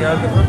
Yeah.